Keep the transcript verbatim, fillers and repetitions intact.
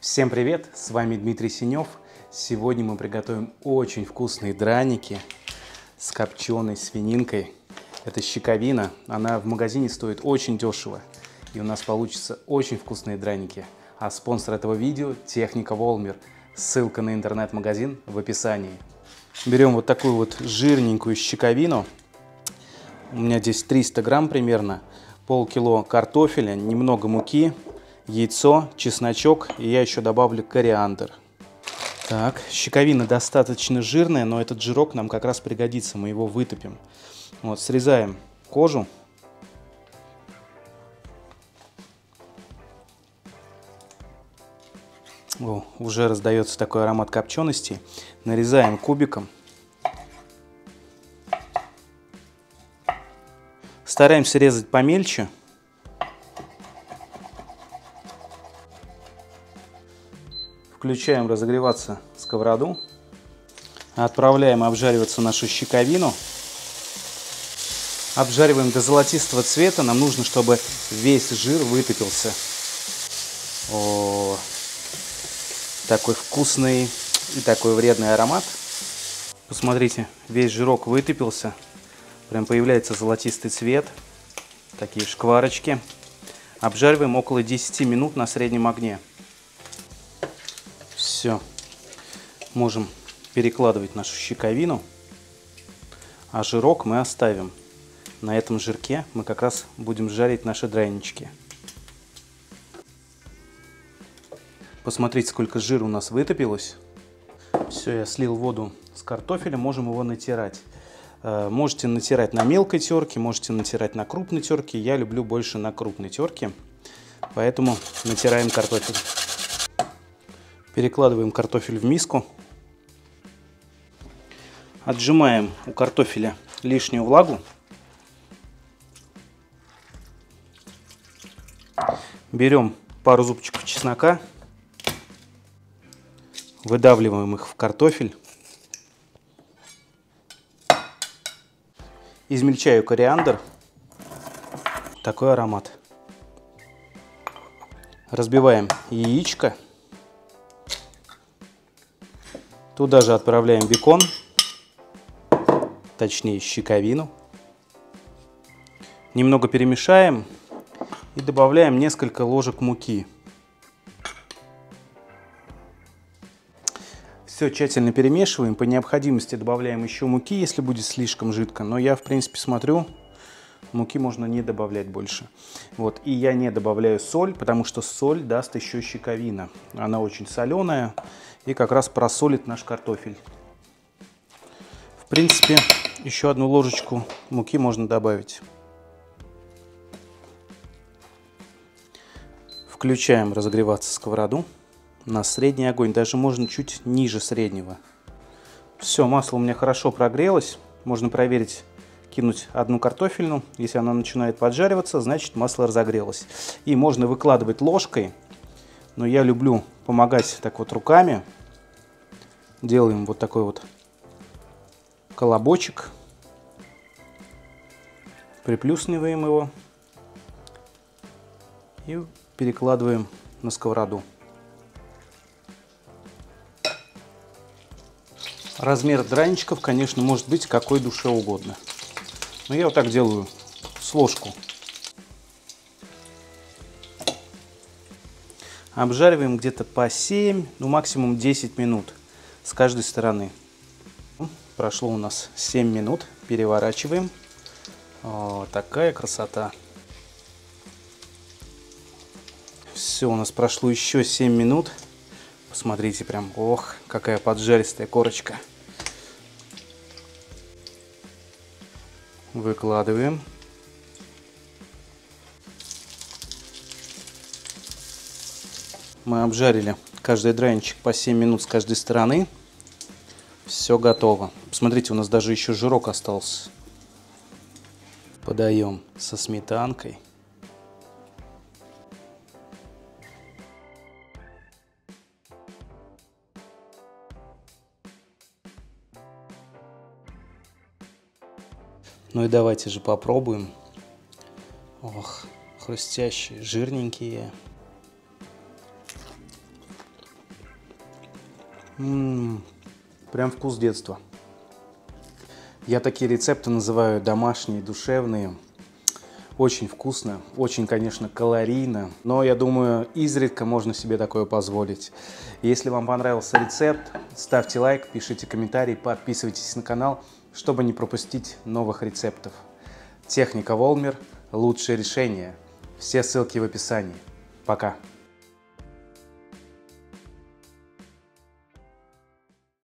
Всем привет, с вами Дмитрий Синёв. Сегодня мы приготовим очень вкусные драники с копченой свининкой. Это щековина, она в магазине стоит очень дешево, и у нас получатся очень вкусные драники. А спонсор этого видео — Техника Wollmer. Ссылка на интернет-магазин в описании. Берем вот такую вот жирненькую щековину. У меня здесь триста грамм примерно, полкило картофеля, немного муки, яйцо, чесночок, и я еще добавлю кориандр. Так, щековина достаточно жирная, но этот жирок нам как раз пригодится, мы его вытопим. Вот, срезаем кожу. О, уже раздается такой аромат копчености. Нарезаем кубиком. Стараемся резать помельче. Включаем разогреваться сковороду, отправляем обжариваться нашу щековину, обжариваем до золотистого цвета, нам нужно, чтобы весь жир вытопился. О, такой вкусный и такой вредный аромат. Посмотрите, весь жирок вытопился, прям появляется золотистый цвет, такие шкварочки. Обжариваем около десяти минут на среднем огне. Все, можем перекладывать нашу щековину, а жирок мы оставим. На этом жирке мы как раз будем жарить наши дранички. Посмотрите, сколько жира у нас вытопилось. Все, я слил воду с картофеля, можем его натирать. Можете натирать на мелкой терке, можете натирать на крупной терке. Я люблю больше на крупной терке, поэтому натираем картофель. Перекладываем картофель в миску. Отжимаем у картофеля лишнюю влагу. Берем пару зубчиков чеснока. Выдавливаем их в картофель. Измельчаю кориандр. Такой аромат. Разбиваем яичко. Туда же отправляем бекон, точнее щековину. Немного перемешаем и добавляем несколько ложек муки. Все тщательно перемешиваем, по необходимости добавляем еще муки, если будет слишком жидко. Но я, в принципе, смотрю, муки можно не добавлять больше. Вот. И я не добавляю соль, потому что соль даст еще щековина. Она очень соленая. И как раз просолит наш картофель. В принципе, еще одну ложечку муки можно добавить. Включаем разогреваться сковороду на средний огонь. Даже можно чуть ниже среднего. Все, масло у меня хорошо прогрелось. Можно проверить, кинуть одну картофельную. Если она начинает поджариваться, значит масло разогрелось. И можно выкладывать ложкой. Но я люблю помогать так вот руками. Делаем вот такой вот колобочек, приплюсниваем его и перекладываем на сковороду. Размер драничков, конечно, может быть какой душе угодно, но я вот так делаю с ложку. Обжариваем где-то по семь, ну максимум десять минут с каждой стороны. Прошло у нас семь минут, переворачиваем. О, такая красота. Все, у нас прошло еще семь минут. Посмотрите, прям, ох, какая поджаристая корочка. Выкладываем. Мы обжарили каждый драничек по семь минут с каждой стороны. Все готово. Посмотрите, у нас даже еще жирок остался. Подаем со сметанкой. Ну и давайте же попробуем. Ох, хрустящие, жирненькие. М-м, прям вкус детства. Я такие рецепты называю домашние, душевные. Очень вкусно, очень, конечно, калорийно, но, я думаю, изредка можно себе такое позволить. Если вам понравился рецепт, ставьте лайк, пишите комментарии, подписывайтесь на канал, чтобы не пропустить новых рецептов. Техника Wollmer – лучшее решение. Все ссылки в описании. Пока!